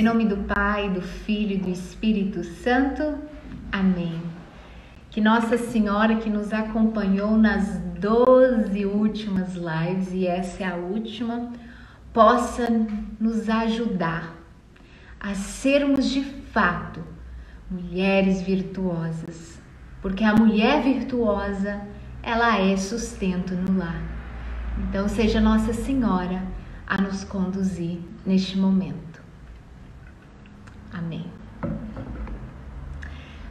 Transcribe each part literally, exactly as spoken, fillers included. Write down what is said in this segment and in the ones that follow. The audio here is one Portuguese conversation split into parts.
Em nome do Pai, do Filho e do Espírito Santo. Amém. Que Nossa Senhora, que nos acompanhou nas doze últimas lives, e essa é a última, possa nos ajudar a sermos de fato mulheres virtuosas. Porque a mulher virtuosa, ela é sustento no lar. Então seja Nossa Senhora a nos conduzir neste momento. Amém.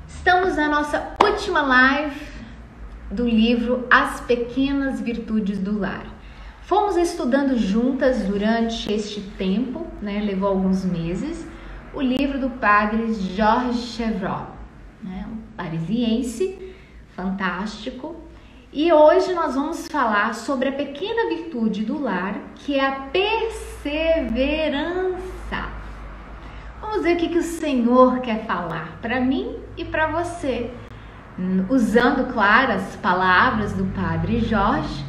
Estamos na nossa última live do livro As Pequenas Virtudes do Lar. Fomos estudando juntas durante este tempo, né? Levou alguns meses, o livro do padre Georges Chevrot, né? Um parisiense, fantástico. E hoje nós vamos falar sobre a pequena virtude do lar, que é a perseverança. Vamos ver o que, que o Senhor quer falar para mim e para você, usando, claro, as palavras do Padre Jorge,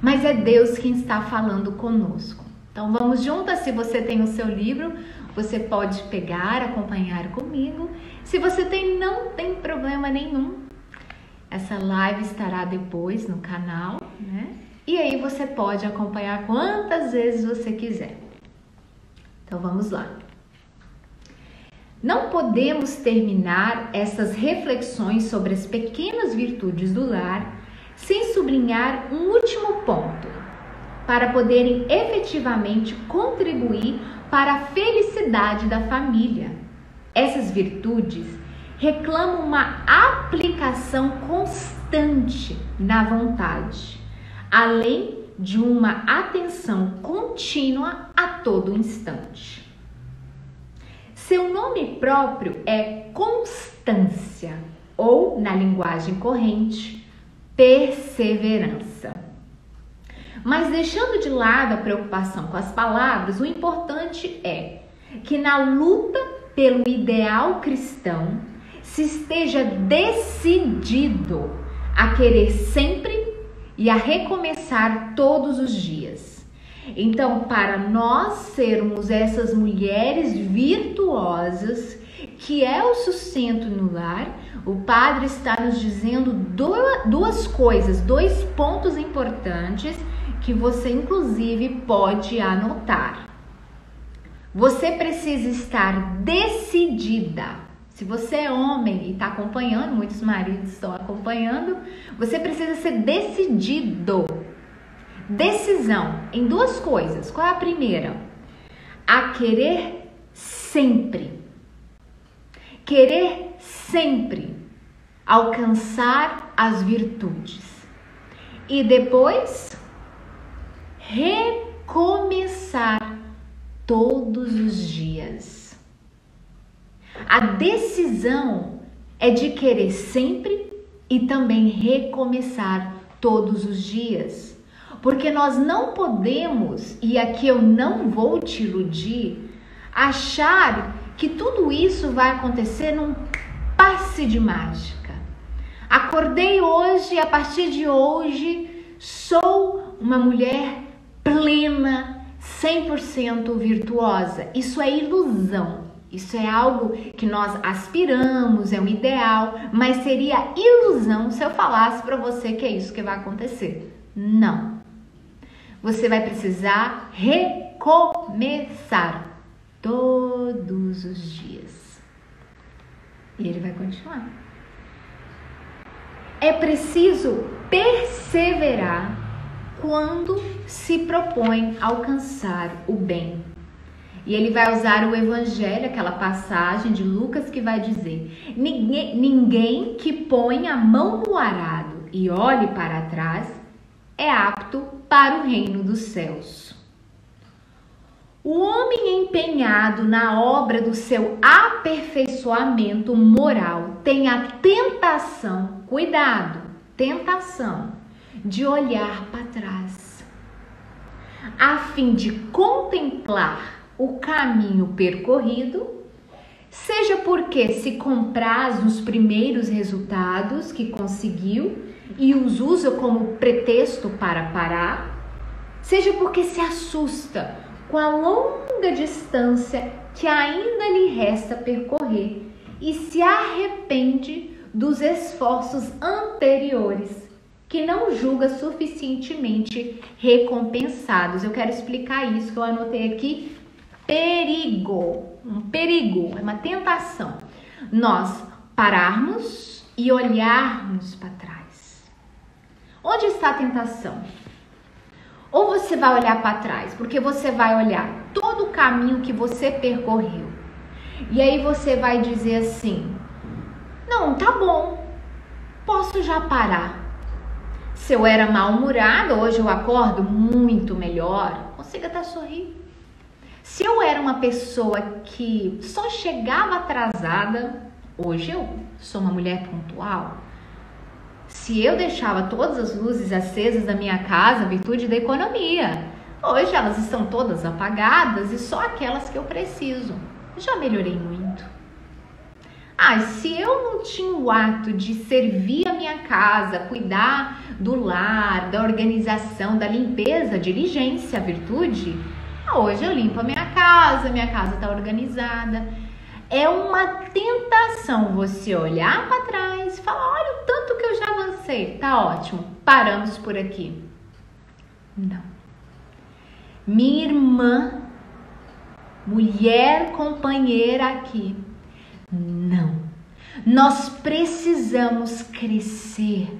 mas é Deus quem está falando conosco. Então vamos juntas. Se você tem o seu livro, você pode pegar, acompanhar comigo. Se você tem, não tem problema nenhum. Essa live estará depois no canal, né? E aí você pode acompanhar quantas vezes você quiser. Então vamos lá. Não podemos terminar essas reflexões sobre as pequenas virtudes do lar sem sublinhar um último ponto, para poderem efetivamente contribuir para a felicidade da família. Essas virtudes reclama uma aplicação constante na vontade, além de uma atenção contínua a todo instante. Seu nome próprio é constância, ou, na linguagem corrente, perseverança. Mas deixando de lado a preocupação com as palavras, o importante é que na luta pelo ideal cristão, se esteja decidido a querer sempre e a recomeçar todos os dias. Então, para nós sermos essas mulheres virtuosas, que é o sustento no lar, o padre está nos dizendo duas coisas, dois pontos importantes que você, inclusive, pode anotar. Você precisa estar decidida. Se você é homem e está acompanhando, muitos maridos estão acompanhando, você precisa ser decidido. Decisão em duas coisas. Qual é a primeira? A querer sempre. Querer sempre alcançar as virtudes. E depois, recomeçar todos os dias. A decisão é de querer sempre e também recomeçar todos os dias. Porque nós não podemos, e aqui eu não vou te iludir, achar que tudo isso vai acontecer num passe de mágica. Acordei hoje, a partir de hoje, sou uma mulher plena, cem por cento virtuosa. Isso é ilusão. Isso é algo que nós aspiramos, é um ideal, mas seria ilusão se eu falasse para você que é isso que vai acontecer. Não. Você vai precisar recomeçar todos os dias. E ele vai continuar. É preciso perseverar quando se propõe alcançar o bem. E ele vai usar o evangelho, aquela passagem de Lucas que vai dizer: ninguém, ninguém que põe a mão no arado e olhe para trás é apto para o reino dos céus. O homem empenhado na obra do seu aperfeiçoamento moral tem a tentação, cuidado, tentação de olhar para trás, a fim de contemplar o caminho percorrido, seja porque se compraz nos primeiros resultados que conseguiu e os usa como pretexto para parar, seja porque se assusta com a longa distância que ainda lhe resta percorrer e se arrepende dos esforços anteriores, que não julga suficientemente recompensados. Eu quero explicar isso, que eu anotei aqui. Perigo, um perigo, é uma tentação. Nós pararmos e olharmos para trás. Onde está a tentação? Ou você vai olhar para trás, porque você vai olhar todo o caminho que você percorreu. E aí você vai dizer assim, não, tá bom, posso já parar. Se eu era mal-humorada, hoje eu acordo muito melhor, consigo até sorrir. Se eu era uma pessoa que só chegava atrasada, hoje eu sou uma mulher pontual. Se eu deixava todas as luzes acesas da minha casa, em virtude da economia, hoje elas estão todas apagadas e só aquelas que eu preciso. Já melhorei muito. Ah, se eu não tinha o ato de servir a minha casa, cuidar do lar, da organização, da limpeza, diligência, virtude, ah, hoje eu limpo a minha casa, minha casa está organizada. É uma tentação você olhar para trás e falar, olha o tanto que eu já avancei, tá ótimo, paramos por aqui. Não. Minha irmã, mulher companheira aqui, não. Nós precisamos crescer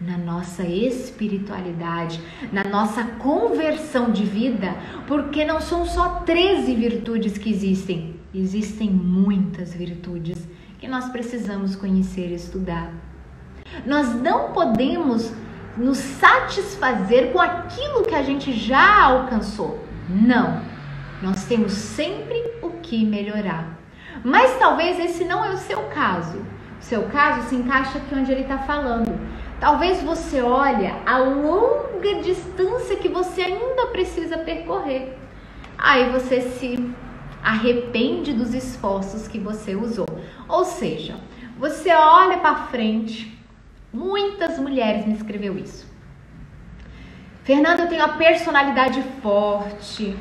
na nossa espiritualidade, na nossa conversão de vida, porque não são só treze virtudes que existem. Existem muitas virtudes que nós precisamos conhecer e estudar. Nós não podemos nos satisfazer com aquilo que a gente já alcançou. Não, nós temos sempre o que melhorar. Mas talvez esse não é o seu caso. O seu caso se encaixa aqui onde ele está falando. Talvez você olhe a longa distância que você ainda precisa percorrer. Aí você se arrepende dos esforços que você usou. Ou seja, você olha para frente. Muitas mulheres me escreveu isso. Fernanda, eu tenho uma personalidade forte.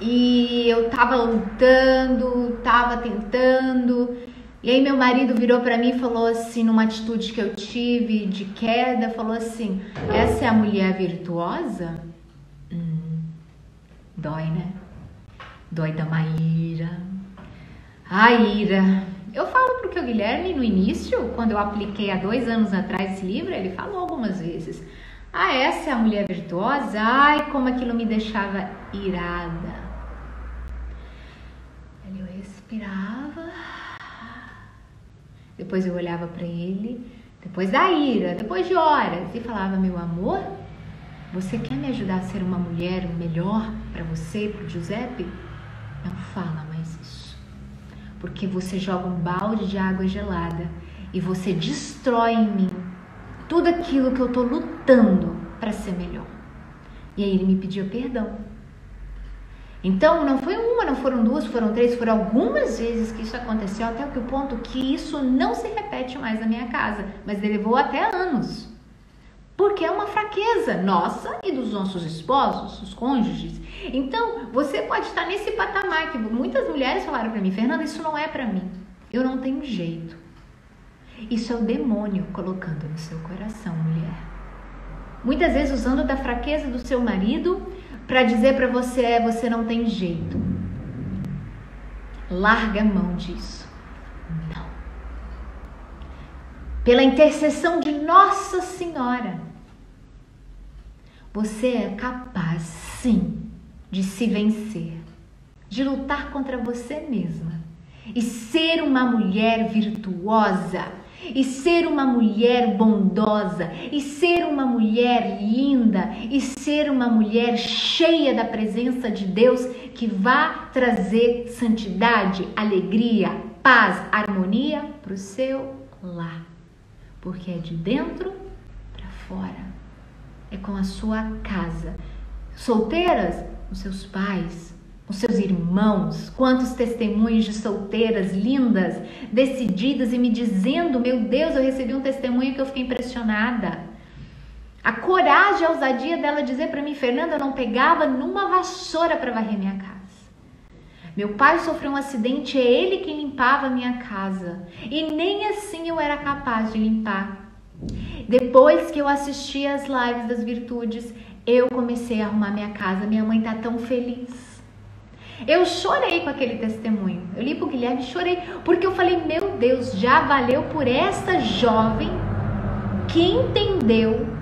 E eu tava lutando, tava tentando. E aí meu marido virou para mim e falou assim, numa atitude que eu tive de queda, falou assim, essa é a mulher virtuosa? Hum, dói, né? Dói da Maíra. A Ira. Eu falo porque o Guilherme, no início, quando eu apliquei há dois anos atrás esse livro, ele falou algumas vezes. Ah, essa é a mulher virtuosa? Ai, como aquilo me deixava irada. Eu respirava. Depois eu olhava para ele, depois da ira, depois de horas, e falava, meu amor, você quer me ajudar a ser uma mulher melhor para você, para o Giuseppe? Não fala mais isso, porque você joga um balde de água gelada e você destrói em mim tudo aquilo que eu estou lutando para ser melhor. E aí ele me pediu perdão. Então não foi uma, não foram duas, foram três, foram algumas vezes que isso aconteceu, até o ponto que isso não se repete mais na minha casa, mas levou até anos. Porque é uma fraqueza nossa e dos nossos esposos, os cônjuges. Então, você pode estar nesse patamar que muitas mulheres falaram para mim, Fernanda, isso não é para mim, eu não tenho jeito. Isso é o demônio colocando no seu coração, mulher. Muitas vezes usando da fraqueza do seu marido para dizer para você, você não tem jeito. Larga a mão disso. Não. Pela intercessão de Nossa Senhora, você é capaz, sim, de se vencer, de lutar contra você mesma e ser uma mulher virtuosa, e ser uma mulher bondosa, e ser uma mulher linda, e ser uma mulher cheia da presença de Deus que vai trazer santidade, alegria, paz, harmonia para o seu lar. Porque é de dentro para fora. É com a sua casa. Solteiras, os seus pais, os seus irmãos. Quantos testemunhos de solteiras lindas, decididas e me dizendo, meu Deus, eu recebi um testemunho que eu fiquei impressionada. A coragem, a ousadia dela dizer para mim, Fernanda, eu não pegava numa vassoura para varrer minha casa. Meu pai sofreu um acidente, é ele quem limpava a minha casa. E nem assim eu era capaz de limpar. Depois que eu assisti às lives das virtudes, eu comecei a arrumar minha casa. Minha mãe tá tão feliz. Eu chorei com aquele testemunho. Eu li pro Guilherme e chorei. Porque eu falei, meu Deus, já valeu por essa jovem que entendeu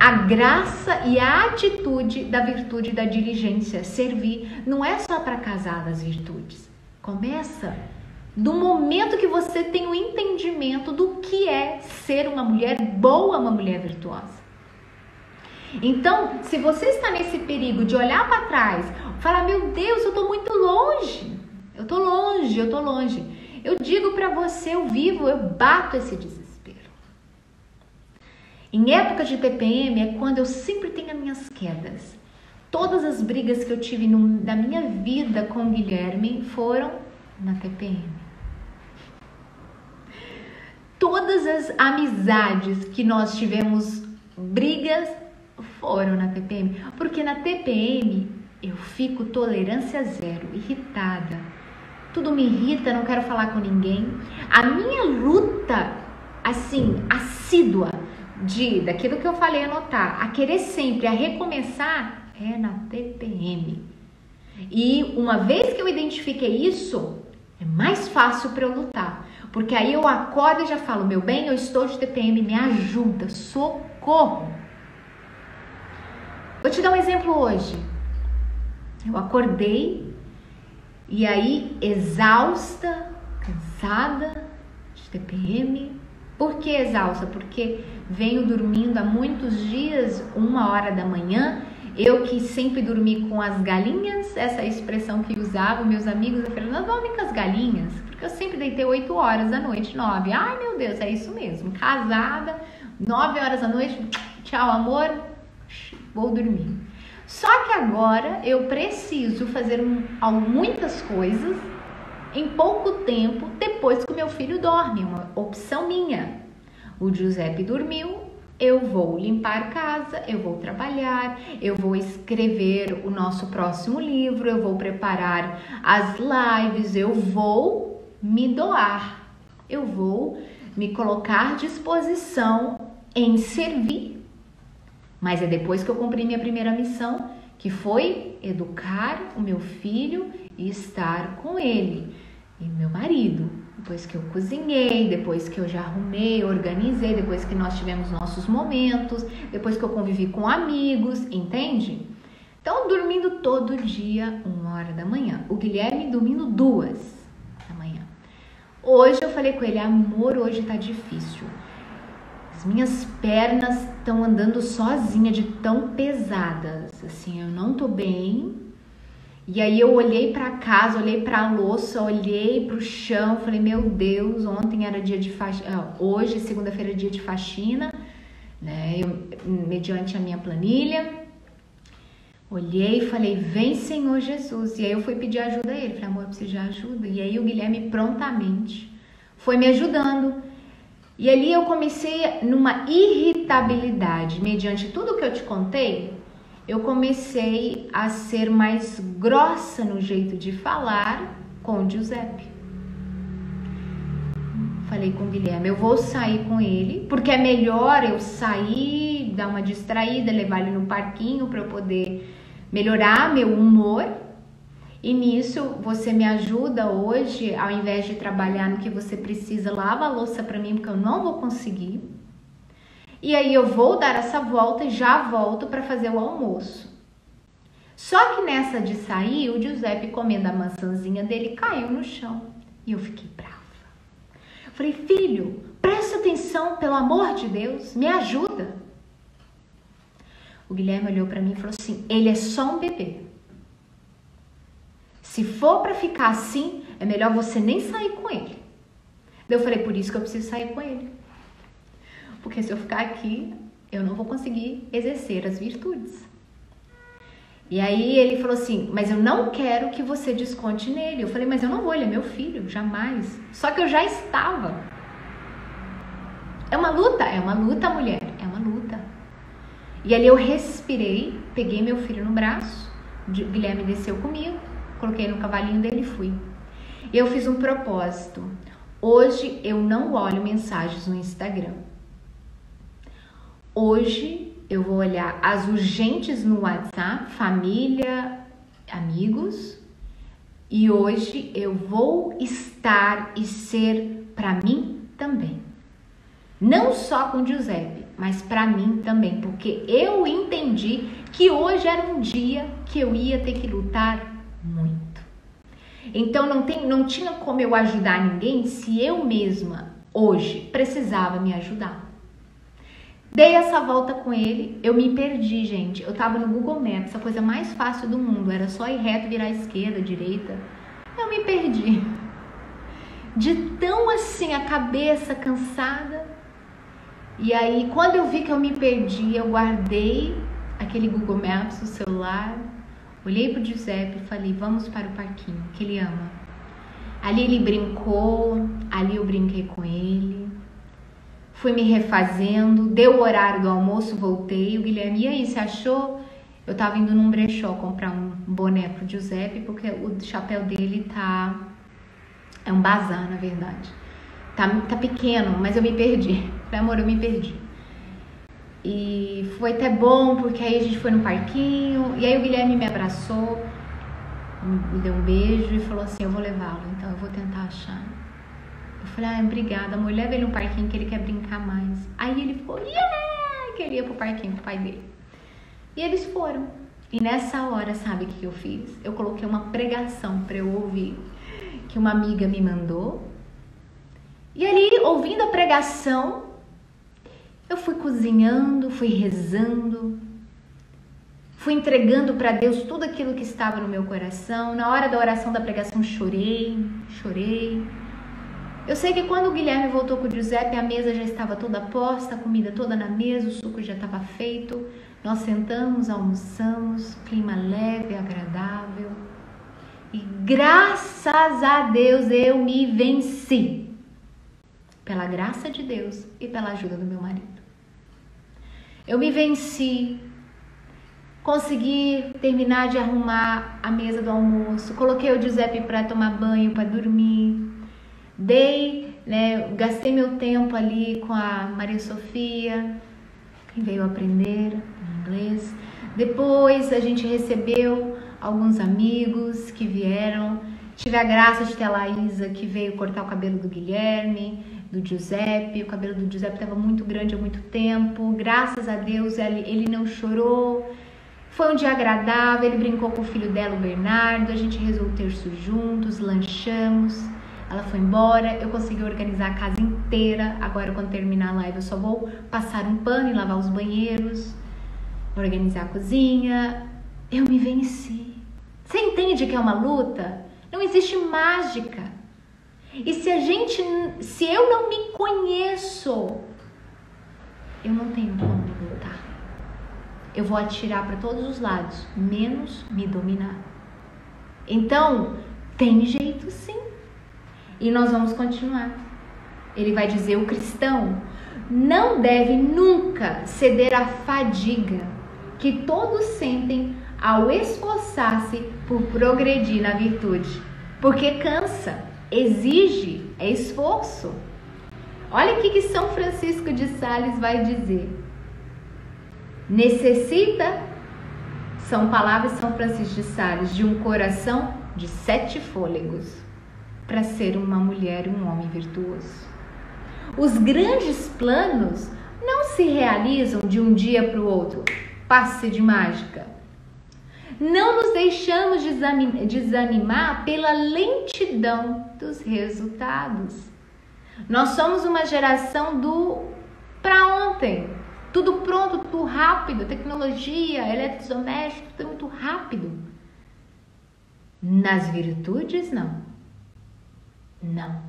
a graça e a atitude da virtude da diligência. Servir não é só para casar das virtudes. Começa do momento que você tem o entendimento do que é ser uma mulher boa, uma mulher virtuosa. Então, se você está nesse perigo de olhar para trás, falar, meu Deus, eu estou muito longe, eu estou longe, eu estou longe. Eu digo para você, eu vivo, eu bato esse desespero. Em época de T P M é quando eu sempre tenho as minhas quedas. Todas as brigas que eu tive no, na minha vida com o Guilherme foram na T P M. Todas as amizades que nós tivemos brigas foram na T P M. Porque na T P M eu fico tolerância zero, irritada. Tudo me irrita, não quero falar com ninguém. A minha luta, assim, assídua, de daquilo que eu falei anotar, a querer sempre, a recomeçar, é na T P M. E uma vez que eu identifiquei isso, é mais fácil para eu lutar. Porque aí eu acordo e já falo, meu bem, eu estou de T P M, me ajuda, socorro. Vou te dar um exemplo hoje. Eu acordei e aí exausta, cansada de T P M. Por que exausta? Porque venho dormindo há muitos dias, uma hora da manhã, eu que sempre dormi com as galinhas, essa é a expressão que usavam meus amigos, eu falei, não dorme com as galinhas, porque eu sempre deitei oito horas da noite, nove, ai meu Deus, é isso mesmo, casada, nove horas da noite, tchau amor, vou dormir. Só que agora eu preciso fazer muitas coisas em pouco tempo, depois que o meu filho dorme, uma opção minha. O Giuseppe dormiu, eu vou limpar casa, eu vou trabalhar, eu vou escrever o nosso próximo livro, eu vou preparar as lives, eu vou me doar, eu vou me colocar à disposição em servir. Mas é depois que eu cumpri minha primeira missão, que foi educar o meu filho e estar com ele e meu marido. Depois que eu cozinhei, depois que eu já arrumei, organizei, depois que nós tivemos nossos momentos, depois que eu convivi com amigos, entende? Então, dormindo todo dia, uma hora da manhã. O Guilherme dormindo duas da manhã. Hoje eu falei com ele, amor, hoje tá difícil. As minhas pernas estão andando sozinha de tão pesadas, assim, eu não tô bem. E aí eu olhei pra casa, olhei pra louça, olhei pro chão, falei, meu Deus, ontem era dia de faxina, hoje, segunda-feira, é dia de faxina, né, eu, mediante a minha planilha, olhei e falei, vem Senhor Jesus, e aí eu fui pedir ajuda a ele, falei, amor, eu preciso de ajuda, e aí o Guilherme prontamente foi me ajudando. E ali eu comecei numa irritabilidade, mediante tudo que eu te contei, eu comecei a ser mais grossa no jeito de falar com o Giuseppe. Falei com o Guilherme, eu vou sair com ele, porque é melhor eu sair, dar uma distraída, levar ele no parquinho para eu poder melhorar meu humor. E nisso, você me ajuda hoje, ao invés de trabalhar no que você precisa, lava a louça para mim, porque eu não vou conseguir. E aí eu vou dar essa volta e já volto para fazer o almoço. Só que nessa de sair, o Giuseppe comendo a maçãzinha dele, caiu no chão. E eu fiquei brava. Falei, filho, presta atenção, pelo amor de Deus, me ajuda. O Guilherme olhou para mim e falou assim, ele é só um bebê. Se for para ficar assim, é melhor você nem sair com ele. Eu falei, por isso que eu preciso sair com ele. Porque se eu ficar aqui, eu não vou conseguir exercer as virtudes. E aí ele falou assim, mas eu não quero que você desconte nele. Eu falei, mas eu não vou, ele é meu filho, jamais. Só que eu já estava. É uma luta, é uma luta, mulher, é uma luta. E ali eu respirei, peguei meu filho no braço, Guilherme desceu comigo. coloquei no cavalinho dele e fui. Eu fiz um propósito. Hoje eu não olho mensagens no Instagram. Hoje eu vou olhar as urgentes no WhatsApp, família, amigos. E hoje eu vou estar e ser para mim também. Não só com Giuseppe, mas para mim também. Porque eu entendi que hoje era um dia que eu ia ter que lutar muito. Então não, tem, não tinha como eu ajudar ninguém se eu mesma hoje precisava me ajudar. Dei essa volta com ele, eu me perdi, gente. Eu tava no Google Maps, a coisa mais fácil do mundo. Era só ir reto, virar à esquerda, à direita. Eu me perdi. De tão assim, a cabeça cansada. E aí, quando eu vi que eu me perdi, eu guardei aquele Google Maps no celular. Olhei pro Giuseppe e falei, vamos para o parquinho, que ele ama. Ali ele brincou, ali eu brinquei com ele. Fui me refazendo, deu o horário do almoço, voltei. O Guilherme, e aí, você achou? Eu tava indo num brechó comprar um boné pro Giuseppe, porque o chapéu dele tá... É um bazar, na verdade. Tá, tá pequeno, mas eu me perdi. Falei, amor, eu me perdi. E foi até bom, porque aí a gente foi no parquinho, e aí o Guilherme me abraçou, me deu um beijo e falou assim, eu vou levá-lo, então eu vou tentar achar. Eu falei, ah, obrigada, amor, leva ele no parquinho que ele quer brincar mais. Aí ele foi, yeah! Queria pro parquinho com o pai dele. E eles foram. E nessa hora, sabe o que eu fiz? Eu coloquei uma pregação pra eu ouvir, que uma amiga me mandou. E ali, ouvindo a pregação, eu fui cozinhando, fui rezando, fui entregando para Deus tudo aquilo que estava no meu coração. Na hora da oração da pregação chorei, chorei. Eu sei que quando o Guilherme voltou com o Giuseppe, a mesa já estava toda posta, a comida toda na mesa, o suco já estava feito. Nós sentamos, almoçamos, clima leve, agradável. E graças a Deus eu me venci. Pela graça de Deus e pela ajuda do meu marido. Eu me venci, consegui terminar de arrumar a mesa do almoço, coloquei o Giuseppe para tomar banho, para dormir, dei, né, gastei meu tempo ali com a Maria Sofia, que veio aprender inglês. Depois a gente recebeu alguns amigos que vieram, tive a graça de ter a Laísa, que veio cortar o cabelo do Guilherme, do Giuseppe, o cabelo do Giuseppe estava muito grande há muito tempo, graças a Deus ele, ele não chorou, foi um dia agradável, ele brincou com o filho dela, o Bernardo, a gente resolveu ter isso juntos, lanchamos, ela foi embora, eu consegui organizar a casa inteira, agora quando terminar a live eu só vou passar um pano e lavar os banheiros, organizar a cozinha, eu me venci. Você entende que é uma luta? Não existe mágica. E se a gente, se eu não me conheço, eu não tenho como lutar. Eu vou atirar para todos os lados, menos me dominar. Então, tem jeito sim. E nós vamos continuar. Ele vai dizer, o cristão não deve nunca ceder à fadiga que todos sentem ao esforçar-se por progredir na virtude. Porque cansa. Exige, é esforço. Olha o que São Francisco de Sales vai dizer. Necessita, são palavras de São Francisco de Sales, de um coração de sete fôlegos para ser uma mulher e um homem virtuoso. Os grandes planos não se realizam de um dia para o outro, passe de mágica. Não nos deixamos desanimar pela lentidão dos resultados. Nós somos uma geração do para ontem. Tudo pronto, tudo rápido. Tecnologia, eletrodoméstico, tudo muito rápido. Nas virtudes, não. Não.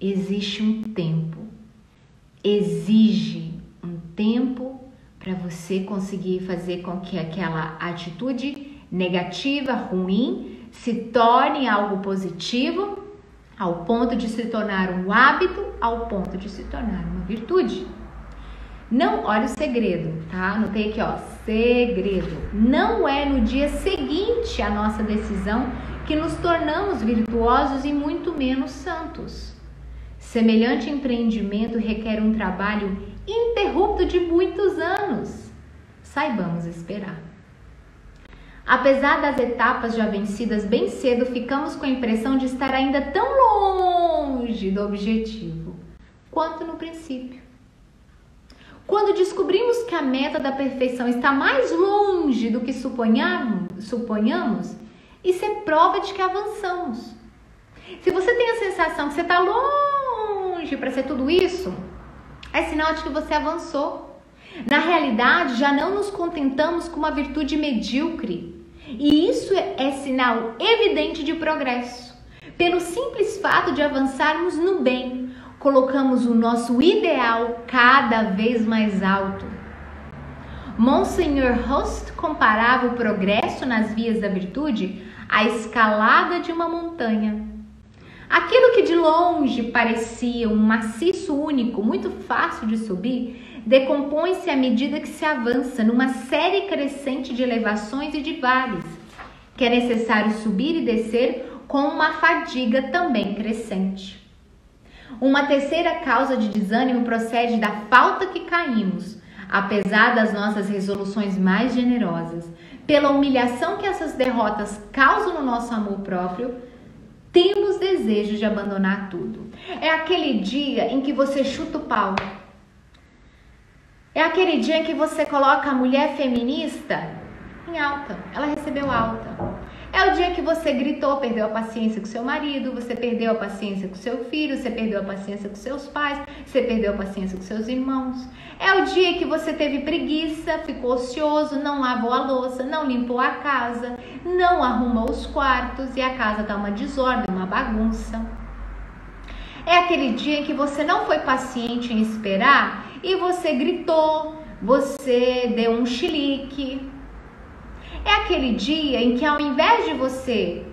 Existe um tempo. Exige um tempo para você conseguir fazer com que aquela atitude negativa, ruim, se torne algo positivo, ao ponto de se tornar um hábito, ao ponto de se tornar uma virtude. Não, olha o segredo, tá? Anotei aqui, ó, segredo. Não é no dia seguinte à nossa decisão que nos tornamos virtuosos e muito menos santos. Semelhante empreendimento requer um trabalho ininterrupto de muitos anos. Saibamos esperar. Apesar das etapas já vencidas bem cedo, ficamos com a impressão de estar ainda tão longe do objetivo quanto no princípio. Quando descobrimos que a meta da perfeição está mais longe do que suponhamos, suponhamos, isso é prova de que avançamos. Se você tem a sensação que você está longe para ser tudo isso, é sinal de que você avançou. Na realidade, já não nos contentamos com uma virtude medíocre. E isso é sinal evidente de progresso. Pelo simples fato de avançarmos no bem, colocamos o nosso ideal cada vez mais alto. Monsenhor Host comparava o progresso nas vias da virtude à escalada de uma montanha. Aquilo que de longe parecia um maciço único, muito fácil de subir, decompõe-se à medida que se avança numa série crescente de elevações e de vales, que é necessário subir e descer com uma fadiga também crescente. Uma terceira causa de desânimo procede da falta que caímos, apesar das nossas resoluções mais generosas, pela humilhação que essas derrotas causam no nosso amor próprio, temos desejo de abandonar tudo. É aquele dia em que você chuta o pau. É aquele dia em que você coloca a mulher feminista em alta. Ela recebeu alta. É o dia que você gritou, perdeu a paciência com seu marido, você perdeu a paciência com seu filho, você perdeu a paciência com seus pais, você perdeu a paciência com seus irmãos. É o dia que você teve preguiça, ficou ocioso, não lavou a louça, não limpou a casa, não arrumou os quartos e a casa dá uma desordem, uma bagunça. É aquele dia que você não foi paciente em esperar e você gritou, você deu um chilique. É aquele dia em que ao invés de você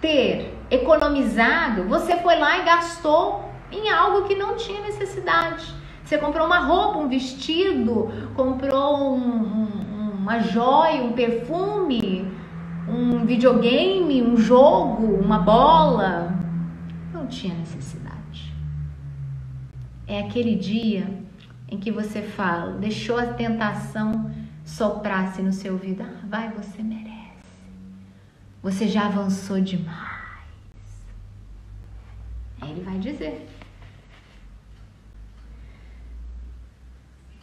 ter economizado, você foi lá e gastou em algo que não tinha necessidade. Você comprou uma roupa, um vestido, comprou um, um, uma joia, um perfume, um videogame, um jogo, uma bola. Não tinha necessidade. É aquele dia em que você fala, deixou a tentação soprasse no seu ouvido, ah, vai, você merece, você já avançou demais. Aí ele vai dizer: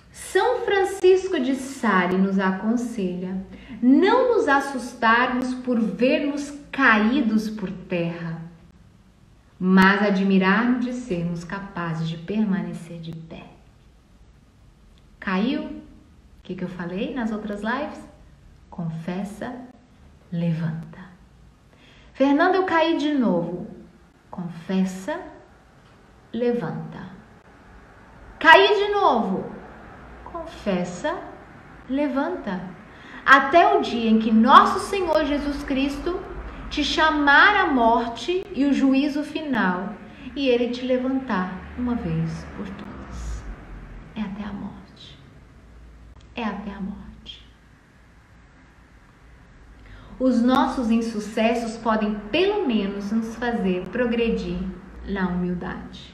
São Francisco de Sales nos aconselha não nos assustarmos por vermos caídos por terra, mas admirarmos de sermos capazes de permanecer de pé. Caiu? O que, que eu falei nas outras lives? Confessa, levanta. Fernanda, eu caí de novo. Confessa, levanta. Caí de novo. Confessa, levanta. Até o dia em que nosso Senhor Jesus Cristo te chamar à morte e o juízo final, e Ele te levantar uma vez por todas. É até a morte. É até a morte. Os nossos insucessos podem, pelo menos, nos fazer progredir na humildade.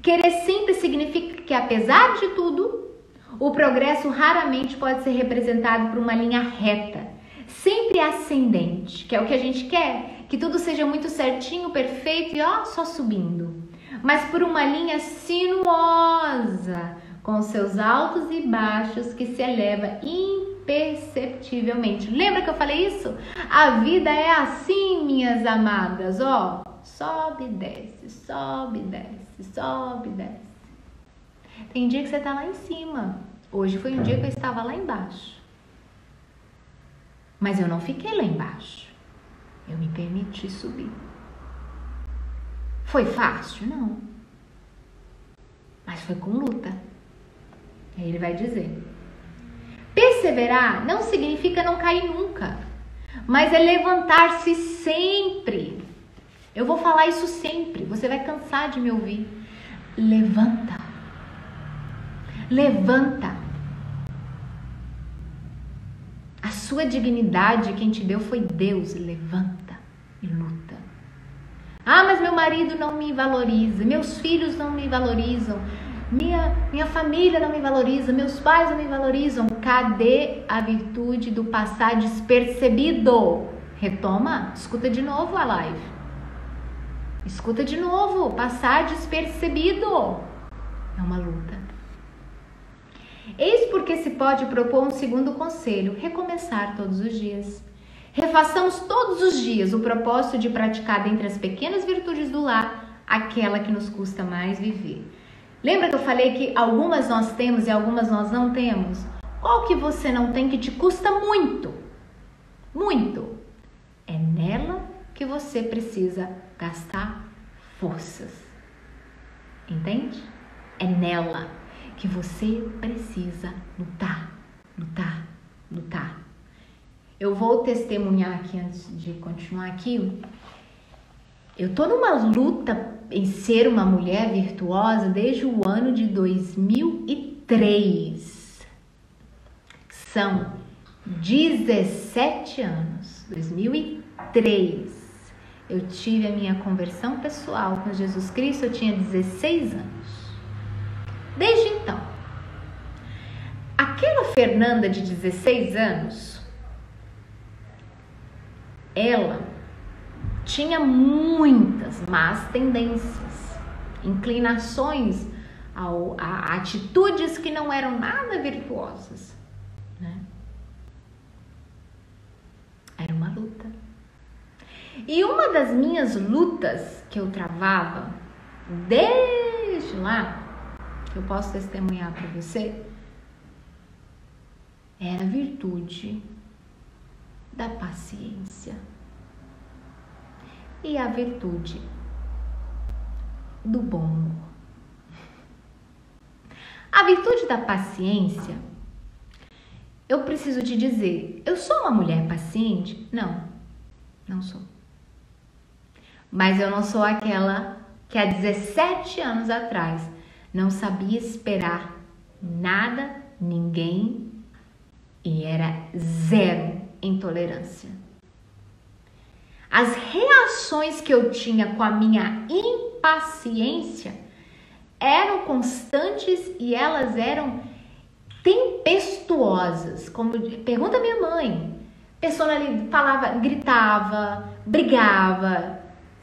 Querer sempre significa que, apesar de tudo, o progresso raramente pode ser representado por uma linha reta, sempre ascendente, que é o que a gente quer, que tudo seja muito certinho, perfeito e ó, só subindo. Mas por uma linha sinuosa, com seus altos e baixos que se eleva imperceptivelmente. Lembra que eu falei isso? A vida é assim, minhas amadas, ó. Sobe, desce, sobe, desce, sobe, desce. Tem dia que você tá lá em cima. Hoje foi um dia que eu estava lá embaixo. Mas eu não fiquei lá embaixo. Eu me permiti subir. Foi fácil? Não. Mas foi com luta. Aí ele vai dizer: perseverar não significa não cair nunca, mas é levantar-se sempre. Eu vou falar isso sempre, você vai cansar de me ouvir. Levanta. Levanta. A sua dignidade, quem te deu foi Deus. Levanta e luta. Ah, mas meu marido não me valoriza, meus filhos não me valorizam, minha, minha família não me valoriza, meus pais não me valorizam. Cadê a virtude do passar despercebido? Retoma, escuta de novo a live. Escuta de novo, passar despercebido. É uma luta. Eis porque se pode propor um segundo conselho, recomeçar todos os dias. Refaçamos todos os dias o propósito de praticar dentre as pequenas virtudes do lar, aquela que nos custa mais viver. Lembra que eu falei que algumas nós temos e algumas nós não temos? Qual que você não tem que te custa muito? Muito. É nela que você precisa gastar forças. Entende? É nela que você precisa lutar, lutar, lutar. Eu vou testemunhar aqui antes de continuar aqui. Eu tô numa luta em ser uma mulher virtuosa desde o ano de dois mil e três. São dezessete anos. dois mil e três. Eu tive a minha conversão pessoal com Jesus Cristo, eu tinha dezesseis anos. Desde então, aquela Fernanda de dezesseis anos, ela tinha muitas más tendências, inclinações ao, a atitudes que não eram nada virtuosas, né? Era uma luta. E uma das minhas lutas que eu travava desde lá, que eu posso testemunhar para você, era a virtude da paciência e a virtude do bom humor. A virtude da paciência, eu preciso te dizer, eu sou uma mulher paciente? Não, não sou. Mas eu não sou aquela que há dezessete anos atrás não sabia esperar nada, ninguém, e era zero intolerância. As reações que eu tinha com a minha impaciência eram constantes e elas eram tempestuosas. Como pergunta minha mãe, a pessoa ali falava, gritava, brigava,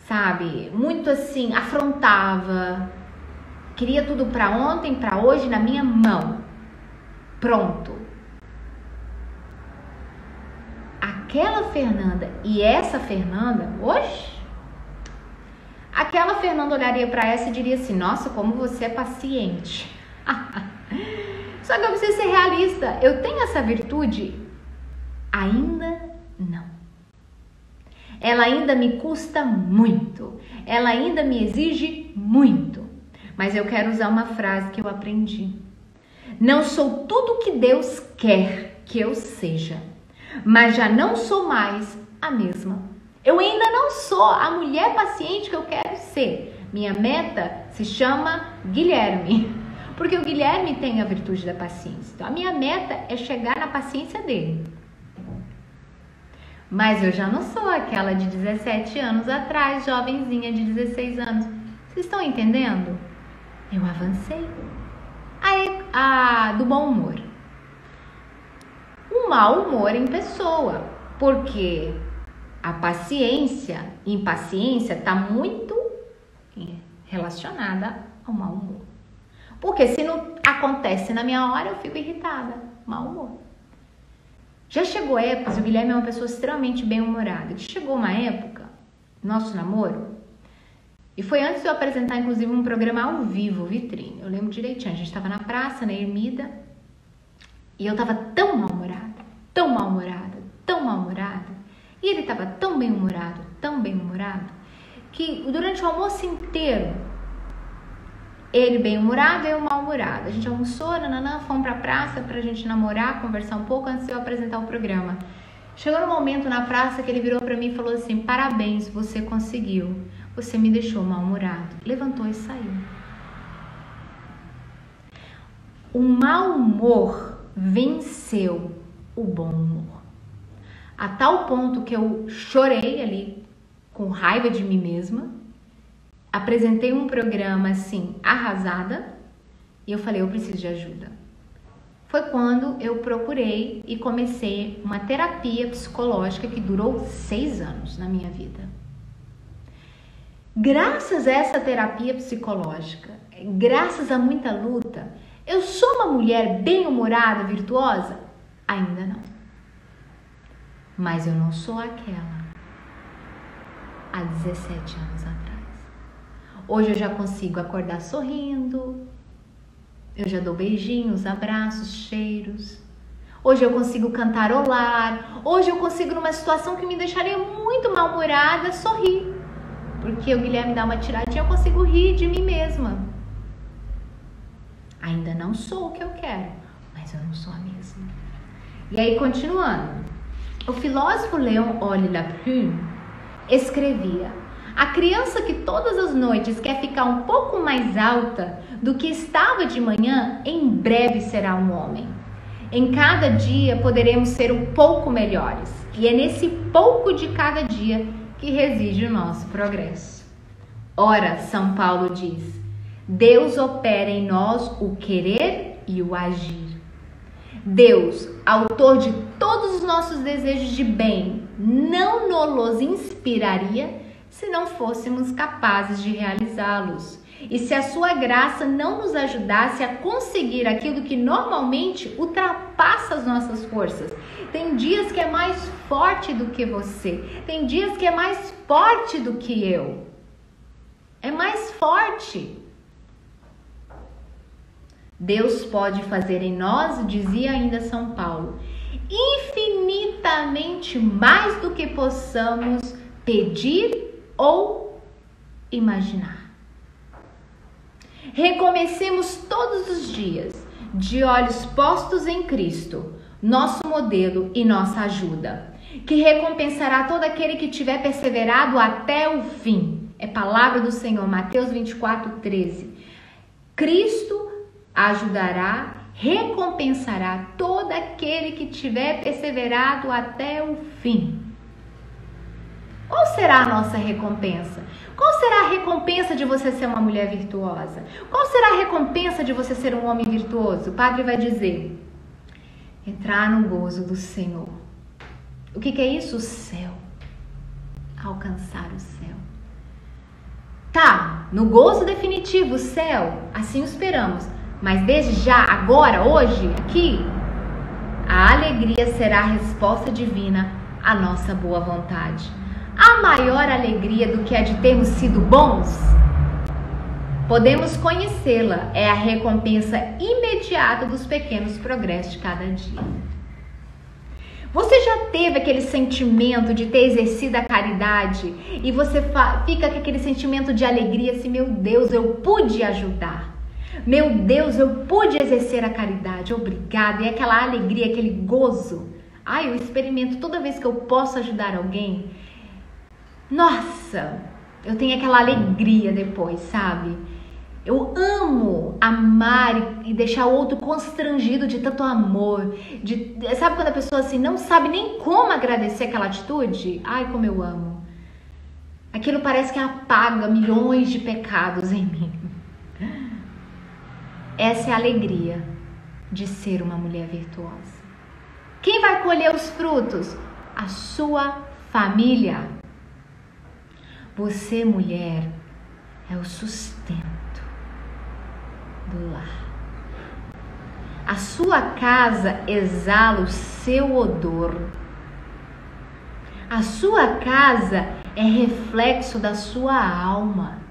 sabe, muito assim, afrontava, queria tudo pra ontem, pra hoje, na minha mão, pronto. Aquela Fernanda e essa Fernanda, hoje, aquela Fernanda olharia pra essa e diria assim, nossa, como você é paciente. Só que eu preciso ser realista, eu tenho essa virtude? Ainda não. Ela ainda me custa muito, ela ainda me exige muito. Mas eu quero usar uma frase que eu aprendi. Não sou tudo que Deus quer que eu seja, mas já não sou mais a mesma. Eu ainda não sou a mulher paciente que eu quero ser. Minha meta se chama Guilherme, porque o Guilherme tem a virtude da paciência. Então, a minha meta é chegar na paciência dele. Mas eu já não sou aquela de dezessete anos atrás, jovenzinha de dezesseis anos. Vocês estão entendendo? Eu avancei. A, a do bom humor. O mau humor em pessoa. Porque a paciência, impaciência, está muito relacionada ao mau humor. Porque se não acontece na minha hora, eu fico irritada. Mau humor. Já chegou épocas, o Guilherme é uma pessoa extremamente bem-humorada. Chegou uma época, nosso namoro, e foi antes de eu apresentar, inclusive, um programa ao vivo, Vitrine. Eu lembro direitinho, a gente estava na praça, na Ermida, e eu estava tão mal-humorada, tão mal-humorada, tão mal-humorada, e ele estava tão bem-humorado, tão bem-humorado, que durante o almoço inteiro, ele bem-humorado e eu mal-humorado. A gente almoçou, nananã, fomos pra praça pra gente namorar, conversar um pouco antes de eu apresentar o programa. Chegou um momento na praça que ele virou pra mim e falou assim, parabéns, você conseguiu. Você me deixou mal-humorado. Levantou e saiu. O mau humor venceu o bom humor. A tal ponto que eu chorei ali, com raiva de mim mesma. Apresentei um programa assim, arrasada. E eu falei, eu preciso de ajuda. Foi quando eu procurei e comecei uma terapia psicológica que durou seis anos na minha vida. Graças a essa terapia psicológica, graças a muita luta, eu sou uma mulher bem-humorada, virtuosa? Ainda não. Mas eu não sou aquela há dezessete anos atrás. Hoje eu já consigo acordar sorrindo, eu já dou beijinhos, abraços, cheiros. Hoje eu consigo cantarolar, hoje eu consigo, numa situação que me deixaria muito mal-humorada, sorrir. Porque o Guilherme dá uma tiradinha, eu consigo rir de mim mesma. Ainda não sou o que eu quero, mas eu não sou a mesma. E aí, continuando. O filósofo Léon Ollé-Laprune escrevia: a criança que todas as noites quer ficar um pouco mais alta do que estava de manhã, em breve será um homem. Em cada dia poderemos ser um pouco melhores. E é nesse pouco de cada dia que reside o nosso progresso. Ora, São Paulo diz, Deus opera em nós o querer e o agir. Deus, autor de todos os nossos desejos de bem, não nos inspiraria se não fôssemos capazes de realizá-los. E se a sua graça não nos ajudasse a conseguir aquilo que normalmente ultrapassa as nossas forças. Tem dias que é mais forte do que você. Tem dias que é mais forte do que eu. É mais forte. Deus pode fazer em nós, dizia ainda São Paulo, infinitamente mais do que possamos pedir ou imaginar. Recomecemos todos os dias, de olhos postos em Cristo, nosso modelo e nossa ajuda, que recompensará todo aquele que tiver perseverado até o fim. É palavra do Senhor, Mateus vinte e quatro, treze. Cristo ajudará, recompensará todo aquele que tiver perseverado até o fim. Qual será a nossa recompensa? Qual será a recompensa de você ser uma mulher virtuosa? Qual será a recompensa de você ser um homem virtuoso? O padre vai dizer, entrar no gozo do Senhor. O que que é isso? O céu. Alcançar o céu. Tá, no gozo definitivo, o céu, assim o esperamos. Mas desde já, agora, hoje, aqui, a alegria será a resposta divina à nossa boa vontade. A maior alegria do que a de termos sido bons? Podemos conhecê-la, é a recompensa imediata dos pequenos progressos de cada dia. Você já teve aquele sentimento de ter exercido a caridade e você fica com aquele sentimento de alegria assim, meu Deus, eu pude ajudar. Meu Deus, eu pude exercer a caridade, obrigada. E aquela alegria, aquele gozo. Ai, eu experimento toda vez que eu posso ajudar alguém. Nossa, eu tenho aquela alegria depois, sabe? Eu amo amar e deixar o outro constrangido de tanto amor. De, sabe quando a pessoa assim não sabe nem como agradecer aquela atitude? Ai, como eu amo. Aquilo parece que apaga milhões de pecados em mim. Essa é a alegria de ser uma mulher virtuosa. Quem vai colher os frutos? A sua família. Você, mulher, é o sustento do lar. A sua casa exala o seu odor. A sua casa é reflexo da sua alma.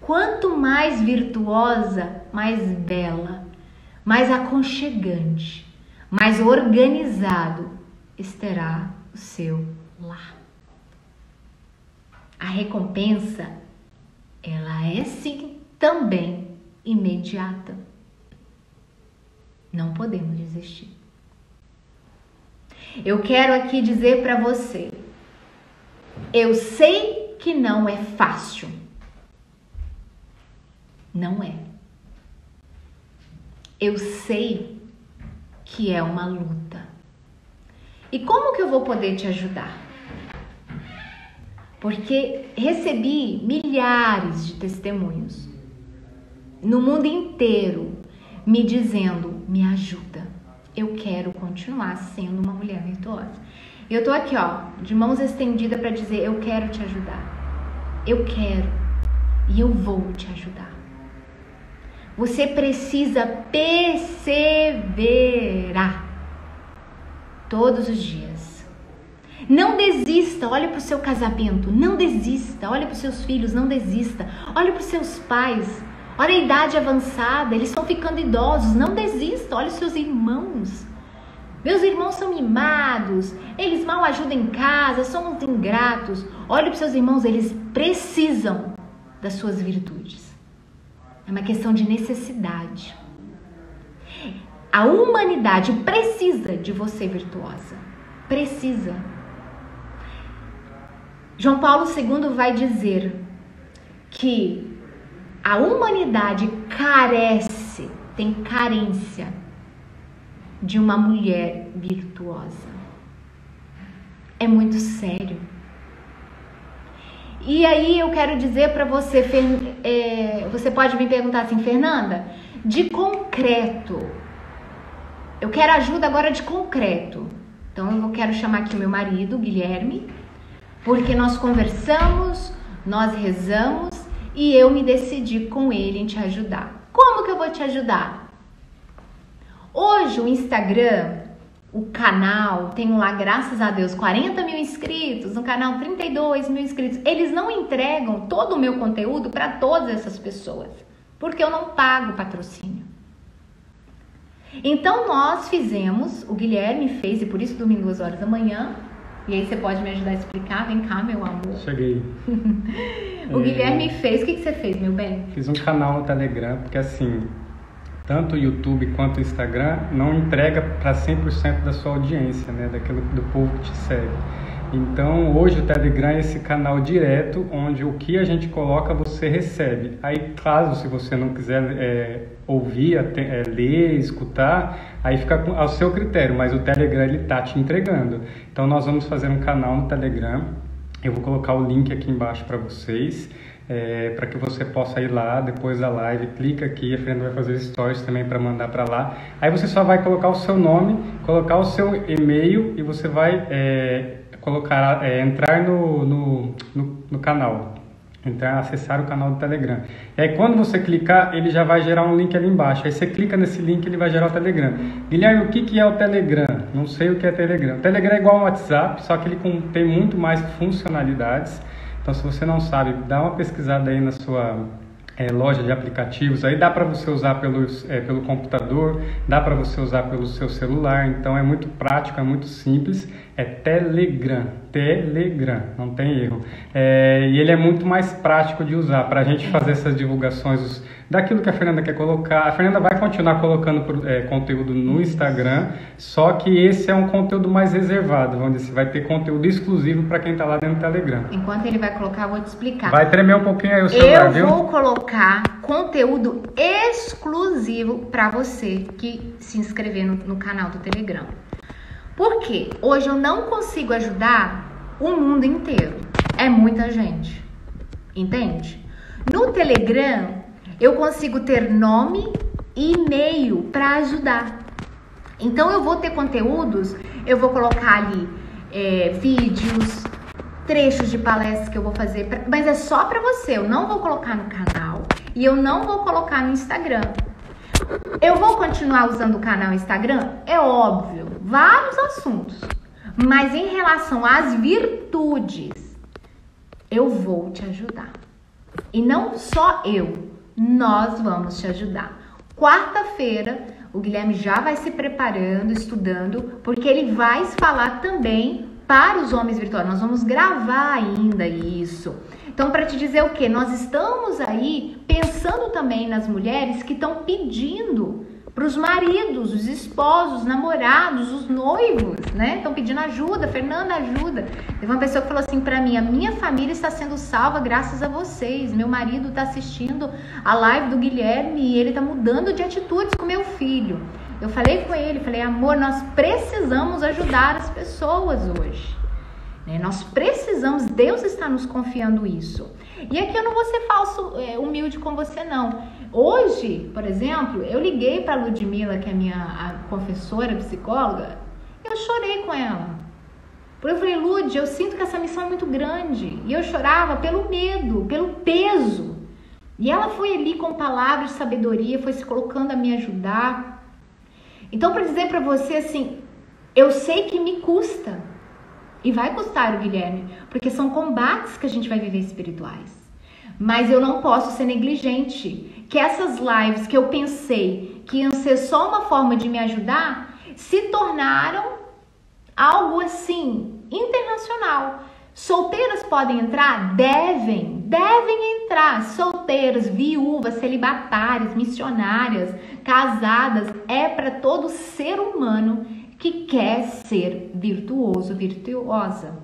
Quanto mais virtuosa, mais bela, mais aconchegante, mais organizado estará o seu lar. A recompensa, ela é sim também imediata. Não podemos desistir. Eu quero aqui dizer para você, eu sei que não é fácil. Não é. Eu sei que é uma luta. E como que eu vou poder te ajudar? Porque recebi milhares de testemunhos no mundo inteiro me dizendo, me ajuda, eu quero continuar sendo uma mulher virtuosa. E eu tô aqui, ó, de mãos estendidas para dizer, eu quero te ajudar, eu quero e eu vou te ajudar. Você precisa perseverar todos os dias. Não desista, olha para o seu casamento, não desista, olha para os seus filhos, não desista, olha para os seus pais, olha a idade avançada, eles estão ficando idosos, não desista, olha os seus irmãos. Meus irmãos são mimados, eles mal ajudam em casa, são uns ingratos. Olha para os seus irmãos, eles precisam das suas virtudes. É uma questão de necessidade. A humanidade precisa de você virtuosa. Precisa. João Paulo segundo vai dizer que a humanidade carece, tem carência de uma mulher virtuosa. É muito sério. E aí eu quero dizer para você, é, você pode me perguntar assim, Fernanda, de concreto, eu quero ajuda agora de concreto. Então eu quero chamar aqui meu marido, Guilherme, porque nós conversamos, nós rezamos, e eu me decidi com ele em te ajudar. Como que eu vou te ajudar? Hoje o Instagram, o canal, tem lá, graças a Deus, quarenta mil inscritos, no canal trinta e dois mil inscritos. Eles não entregam todo o meu conteúdo para todas essas pessoas, porque eu não pago patrocínio. Então nós fizemos, o Guilherme fez, e por isso dormi duas horas da manhã, e aí você pode me ajudar a explicar? Vem cá, meu amor. Cheguei. O é... Guilherme fez. O que, que você fez, meu bem? Fiz um canal no Telegram, porque assim, tanto o YouTube quanto o Instagram não entrega para cem por cento da sua audiência, né? Daquilo, do povo que te segue. Então, hoje o Telegram é esse canal direto, onde o que a gente coloca, você recebe. Aí, caso, se você não quiser é, ouvir, é, ler, escutar, aí fica ao seu critério, mas o Telegram, ele tá te entregando. Então, nós vamos fazer um canal no Telegram. Eu vou colocar o link aqui embaixo para vocês, é, para que você possa ir lá depois da live, clica aqui, a Fernanda vai fazer stories também para mandar para lá. Aí você só vai colocar o seu nome, colocar o seu e-mail e você vai é, colocar, é, entrar no, no, no, no canal, entrar, acessar o canal do Telegram. E aí quando você clicar, ele já vai gerar um link ali embaixo. Aí você clica nesse link, ele vai gerar o Telegram. Guilherme, o que, que é o Telegram? Não sei o que é Telegram. O Telegram é igual ao WhatsApp, só que ele tem muito mais funcionalidades. Então, se você não sabe, dá uma pesquisada aí na sua é, loja de aplicativos. Aí dá para você usar pelo, é, pelo computador, dá para você usar pelo seu celular. Então, é muito prático, é muito simples. É Telegram, Telegram, não tem erro. É, e ele é muito mais prático de usar para a gente fazer essas divulgações os, daquilo que a Fernanda quer colocar. A Fernanda vai continuar colocando é, conteúdo no Instagram, só que esse é um conteúdo mais reservado, onde você vai ter conteúdo exclusivo para quem está lá dentro do Telegram. Enquanto ele vai colocar, eu vou te explicar. Vai tremer um pouquinho aí o celular, viu? Eu vou colocar conteúdo exclusivo para você que se inscrever no, no canal do Telegram. Porque hoje eu não consigo ajudar o mundo inteiro. É muita gente, entende? No Telegram, eu consigo ter nome e e-mail para ajudar. Então, eu vou ter conteúdos, eu vou colocar ali é, vídeos, trechos de palestras que eu vou fazer. Pra, mas é só para você, eu não vou colocar no canal e eu não vou colocar no Instagram. Eu vou continuar usando o canal Instagram? É óbvio, vários assuntos. Mas em relação às virtudes, eu vou te ajudar. E não só eu, nós vamos te ajudar. Quarta-feira, o Guilherme já vai se preparando, estudando, porque ele vai falar também para os homens virtuosos. Nós vamos gravar ainda isso. Então, para te dizer o quê? Nós estamos aí pensando também nas mulheres que estão pedindo para os maridos, os esposos, os namorados, os noivos, né? Estão pedindo ajuda, Fernanda, ajuda. Teve uma pessoa que falou assim para mim: a minha família está sendo salva graças a vocês. Meu marido está assistindo a live do Guilherme e ele está mudando de atitudes com meu filho. Eu falei com ele, falei: amor, nós precisamos ajudar as pessoas hoje. Né? Nós precisamos, Deus está nos confiando isso. E aqui eu não vou ser falso, é, humilde com você, não. Hoje, por exemplo, eu liguei para a Ludmilla, que é minha a confessora, psicóloga, e eu chorei com ela. Porque eu falei: Lud, eu sinto que essa missão é muito grande. E eu chorava pelo medo, pelo peso. E ela foi ali com palavras de sabedoria, foi se colocando a me ajudar. Então, para dizer para você assim, eu sei que me custa. E vai custar, Guilherme, porque são combates que a gente vai viver espirituais. Mas eu não posso ser negligente. Que essas lives que eu pensei que iam ser só uma forma de me ajudar, se tornaram algo assim, internacional. Solteiras podem entrar? Devem, devem entrar. Solteiras, viúvas, celibatárias, missionárias, casadas. É para todo ser humano que quer ser virtuoso, virtuosa,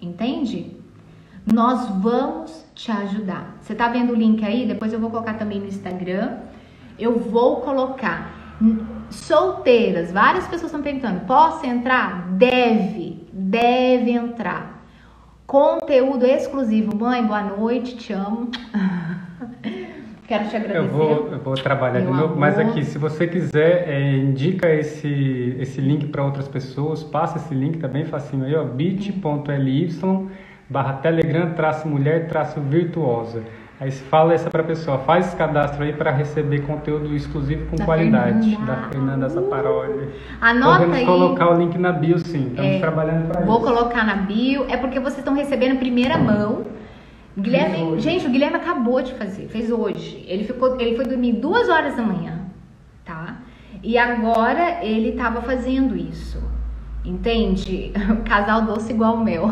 entende? Nós vamos te ajudar. Você tá vendo o link aí? Depois eu vou colocar também no Instagram. Eu vou colocar. Solteiras, várias pessoas estão perguntando: posso entrar? Deve, deve entrar. Conteúdo exclusivo. Mãe, boa noite, te amo. Quero te agradecer. Eu vou, eu vou trabalhar de novo, amor. Mas aqui, se você quiser, é, indica esse, esse link para outras pessoas, passa esse link, tá bem facinho aí, ó, bit ponto l y barra telegram traço mulher traço virtuosa. Aí fala essa para a pessoa, faz esse cadastro aí para receber conteúdo exclusivo com da qualidade, Fernanda. da Fernanda Zapparoli. Uh, anota Podemos aí. Colocar o link na bio, sim, estamos é, trabalhando para isso. Vou colocar na bio, é porque vocês estão recebendo em primeira mão. Guilherme, gente, o Guilherme acabou de fazer, fez hoje. Ele ficou, ele foi dormir duas horas da manhã, tá? E agora ele tava fazendo isso, entende? Casal doce igual mel.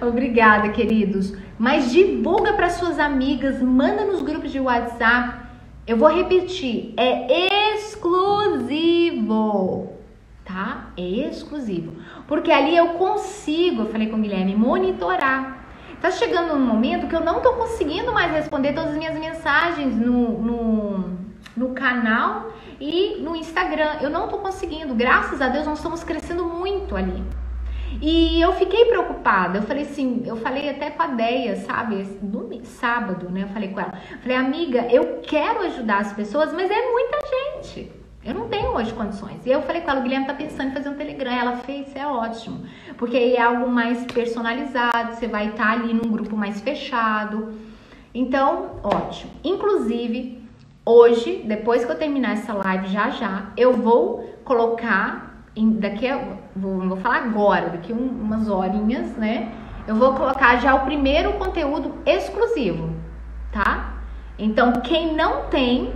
Obrigada, queridos. Mas divulga para suas amigas, manda nos grupos de WhatsApp. Eu vou repetir, é exclusivo, tá? É exclusivo, porque ali eu consigo, eu falei com o Guilherme, monitorar. Tá chegando um momento que eu não tô conseguindo mais responder todas as minhas mensagens no, no, no canal e no Instagram. Eu não tô conseguindo. Graças a Deus, nós estamos crescendo muito ali. E eu fiquei preocupada. Eu falei assim, eu falei até com a Deia, sabe? No sábado, né? Eu falei com ela. Eu falei: amiga, eu quero ajudar as pessoas, mas é muita gente. Eu não tenho hoje condições. E eu falei com ela: o Guilherme tá pensando em fazer um Telegram. Ela fez, é ótimo. Porque aí é algo mais personalizado, você vai estar ali num grupo mais fechado. Então, ótimo. Inclusive, hoje, depois que eu terminar essa live, já já, eu vou colocar, em, daqui a, vou, não vou falar agora, daqui um, umas horinhas, né? Eu vou colocar já o primeiro conteúdo exclusivo, tá? Então, quem não tem...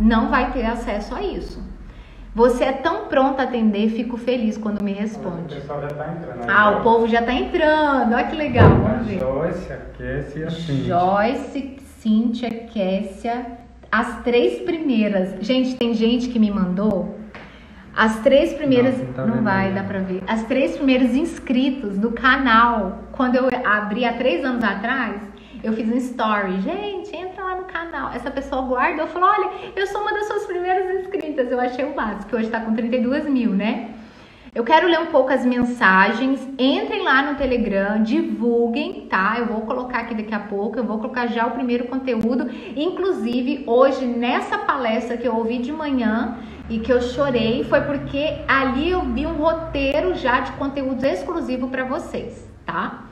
não vai ter acesso a isso. Você é tão pronta a atender, fico feliz quando me responde. O pessoal já tá entrando. Ah, o povo já tá entrando, olha que legal. Vamos ver. Joyce, Kécia, Cíntia. Joyce, Cíntia, Kécia, as três primeiras. Gente, tem gente que me mandou. As três primeiras, não, tá não vai, dá pra ver. As três primeiras inscritos do canal, quando eu abri há três anos atrás, eu fiz um story. Gente, entra lá no canal. Essa pessoa guardou, falou: olha, eu sou uma das suas primeiras inscritas. Eu achei o básico, que hoje tá com trinta e duas mil, né? Eu quero ler um pouco as mensagens. Entrem lá no Telegram, divulguem, tá? Eu vou colocar aqui daqui a pouco. Eu vou colocar já o primeiro conteúdo. Inclusive, hoje, nessa palestra que eu ouvi de manhã e que eu chorei, foi porque ali eu vi um roteiro já de conteúdo exclusivo pra vocês, tá?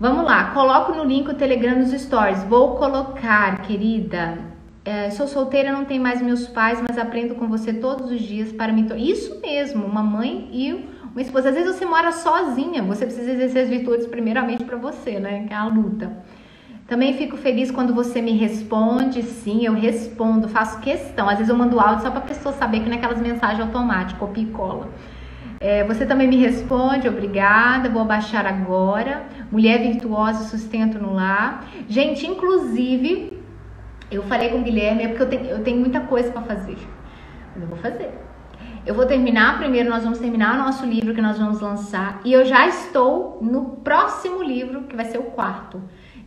Vamos lá, coloco no link o Telegram nos stories. Vou colocar, querida. É, sou solteira, não tenho mais meus pais, mas aprendo com você todos os dias para me tornar. Isso mesmo, uma mãe e uma esposa. Às vezes você mora sozinha, você precisa exercer as virtudes primeiramente para você, né? Que é a luta. Também fico feliz quando você me responde. Sim, eu respondo, faço questão. Às vezes eu mando áudio só para a pessoa saber que não é aquelas mensagens automáticas, copia e cola. É, você também me responde, obrigada, vou baixar agora. Mulher virtuosa, sustento no lar. Gente, inclusive, Eu falei com o Guilherme, é porque eu tenho, eu tenho muita coisa para fazer. Eu vou fazer. Eu vou terminar primeiro, nós vamos terminar o nosso livro que nós vamos lançar. E eu já estou no próximo livro, que vai ser o quarto.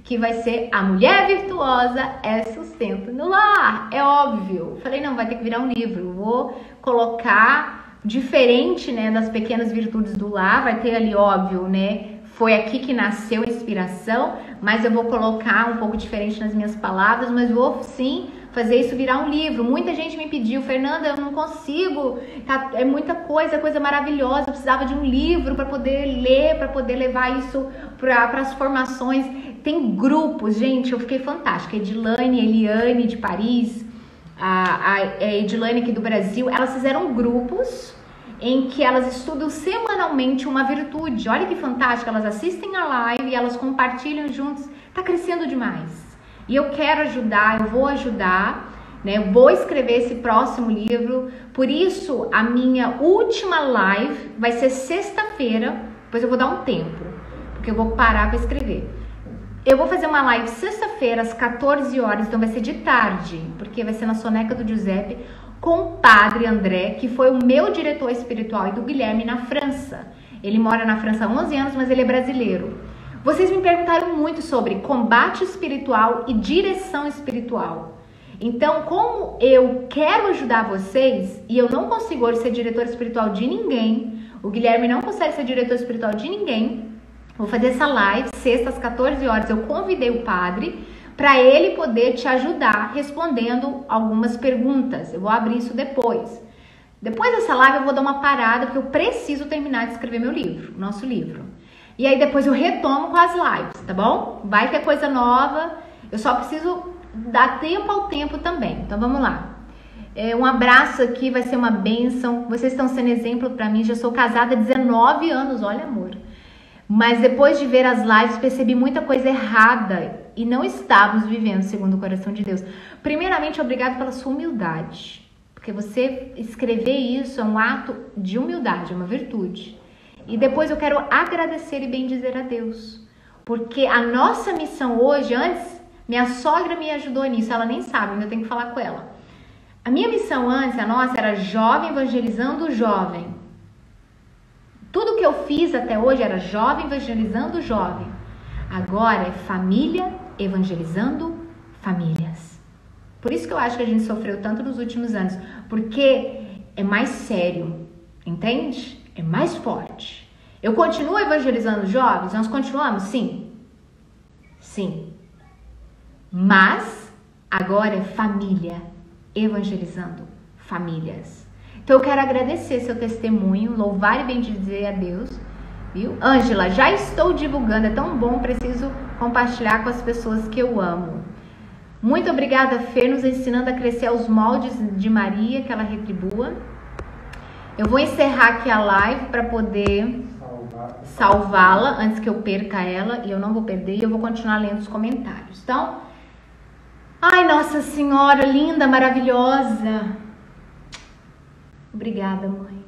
Que vai ser A Mulher Virtuosa é Sustento no Lar. É óbvio. Eu falei, não, vai ter que virar um livro. Eu vou colocar diferente, né, das pequenas virtudes do lar. Vai ter ali, óbvio, né? Foi aqui que nasceu a inspiração, mas eu vou colocar um pouco diferente nas minhas palavras, mas vou sim fazer isso virar um livro. Muita gente me pediu, Fernanda, eu não consigo, tá, é muita coisa, coisa maravilhosa, eu precisava de um livro para poder ler, para poder levar isso para as formações. Tem grupos, gente, eu fiquei fantástica, Edilane, Eliane de Paris, a, a Edilane aqui do Brasil, elas fizeram grupos em que elas estudam semanalmente uma virtude. Olha que fantástico, elas assistem a live e elas compartilham juntos. Tá crescendo demais. E eu quero ajudar, eu vou ajudar, né? Eu vou escrever esse próximo livro. Por isso, a minha última live vai ser sexta-feira. Depois eu vou dar um tempo, porque eu vou parar para escrever. Eu vou fazer uma live sexta-feira às quatorze horas, então vai ser de tarde, porque vai ser na Soneca do Giuseppe, com o Padre André, que foi o meu diretor espiritual, e do Guilherme na França. Ele mora na França há onze anos, mas ele é brasileiro. Vocês me perguntaram muito sobre combate espiritual e direção espiritual. Então, como eu quero ajudar vocês, e eu não consigo hoje ser diretor espiritual de ninguém, o Guilherme não consegue ser diretor espiritual de ninguém, vou fazer essa live, sexta às quatorze horas, eu convidei o padre, para ele poder te ajudar respondendo algumas perguntas. Eu vou abrir isso depois. Depois dessa live eu vou dar uma parada, porque eu preciso terminar de escrever meu livro, nosso livro. E aí depois eu retomo com as lives, tá bom? Vai ter coisa nova, eu só preciso dar tempo ao tempo também. Então vamos lá. É, um abraço aqui, vai ser uma bênção. Vocês estão sendo exemplo para mim, já sou casada há dezenove anos, olha amor. Mas depois de ver as lives, percebi muita coisa errada e não estávamos vivendo segundo o coração de Deus. Primeiramente, obrigado pela sua humildade, porque você escrever isso é um ato de humildade, é uma virtude. E depois eu quero agradecer e bendizer a Deus, porque a nossa missão hoje, antes, minha sogra me ajudou nisso, ela nem sabe, ainda tenho que falar com ela. A minha missão antes, a nossa, era jovem evangelizando o jovem. Tudo que eu fiz até hoje era jovem evangelizando o jovem. Agora é família evangelizando famílias. Por isso que eu acho que a gente sofreu tanto nos últimos anos. Porque é mais sério, entende? É mais forte. Eu continuo evangelizando jovens? Nós continuamos? Sim. Sim. Mas agora é família evangelizando famílias. Então eu quero agradecer seu testemunho, louvar e bendizer a Deus, viu? Ângela, já estou divulgando, é tão bom, preciso compartilhar com as pessoas que eu amo. Muito obrigada, Fer, nos ensinando a crescer aos moldes de Maria, que ela retribua. Eu vou encerrar aqui a live para poder salvá-la antes que eu perca ela, e eu não vou perder, e eu vou continuar lendo os comentários. Então, ai, Nossa Senhora, linda, maravilhosa. Obrigada, mãe.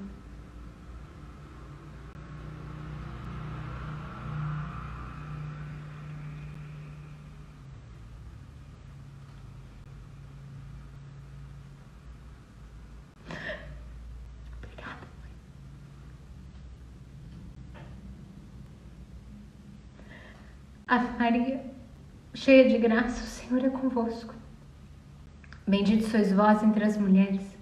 Obrigada, mãe. A Maria, cheia de graça, o Senhor é convosco. Bendito sois vós entre as mulheres.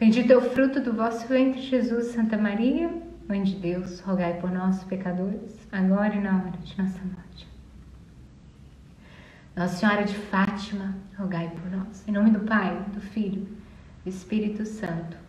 Bendito é o fruto do vosso ventre, Jesus. Santa Maria, Mãe de Deus, rogai por nós, pecadores, agora e na hora de nossa morte. Nossa Senhora de Fátima, rogai por nós. Em nome do Pai, do Filho, do Espírito Santo.